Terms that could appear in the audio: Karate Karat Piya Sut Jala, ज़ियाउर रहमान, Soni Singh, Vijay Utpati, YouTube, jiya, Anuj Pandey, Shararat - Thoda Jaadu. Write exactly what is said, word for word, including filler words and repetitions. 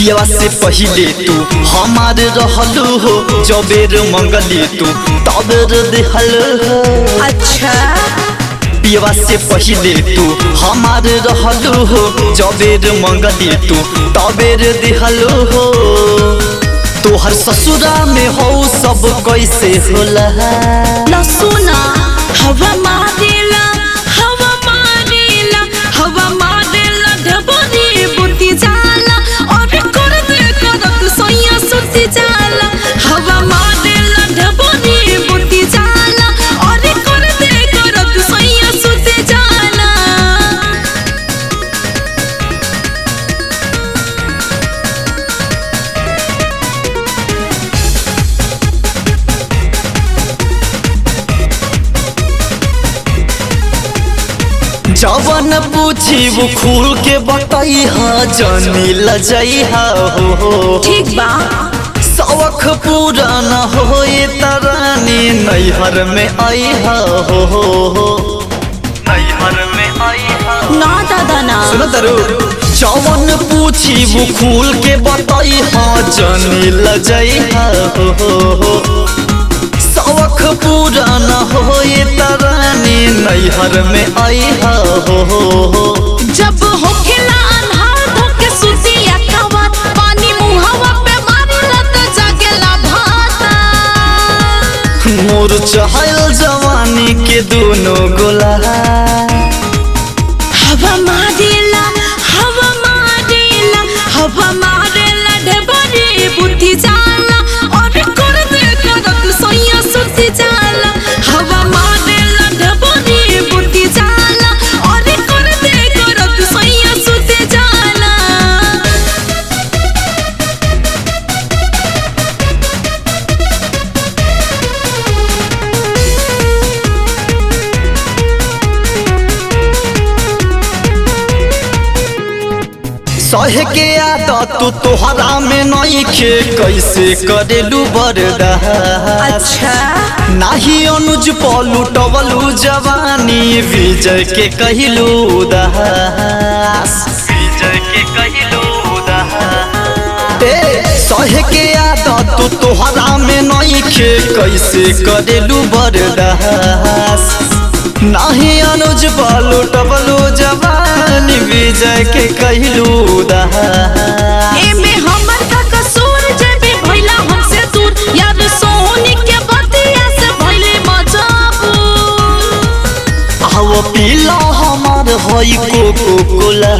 बियाह से पहले तू हमार रहलू हो, जबेर मंगली तू तबर दिहल हो। अच्छा बियाह से पहले तू हमार रहलू हो, जबेर मंगली तू तबर दिहल हो। तोहर ससुरा में हो सब कैसे होला ना सुना। हवा मारेला हवा मारेला हवा मारेला ढबोरी बुती जाला और कर दे करत सोया सुती जाला। हवा मारेला ढबोरी बुती जाला और कर दे करत सोया सुती जाला। जवन पूछी वो खुल के बताई हा, जानी लजाई हा हो। ठीक बा सवख पूरा न हो ये तरानी नैहर में आई हा हो। नैहर में आई हा ना दादा ना सुनो तरू। जवन पूछी वो खुल के बताई हा, जानी लजाई हा हो। सवख पूरा न हो ये तरानी नैहर में आई हा हो, हो, हो। जब हो खिला अन्हार धोके सुती अखवा पानी मुहावा पे मारला तो जागेला भाता। मोर चहल जवानी के दोनों गोला। हवा मारेला हवा मारेला हवा मारेला ढेबरी बुद्धि जाला और कर दे करत सोया सुती जाला। हवा मारेला ढेबरी बुद्धि जाला और कर दे करत सोया सुती जाला। सहे के आदत तोहरा में नइखे कैसे करेलू बरदा। अच्छा नाही अनुज पलू टवलू जवानी विजय के कहिलू उदास। विजय के कहिलू उदास। सहे के आदत तोहरा में नइखे कैसे करेलू बरदास। नाही अनुज पलू टवलू जवानी विजय के कहिलू उदास। एमे हमर का कसूर जेबे भइला हमसे दूर यार सोनी के बतिया से भइले मजबूर। आओ पीला हमार होई कोको कोला।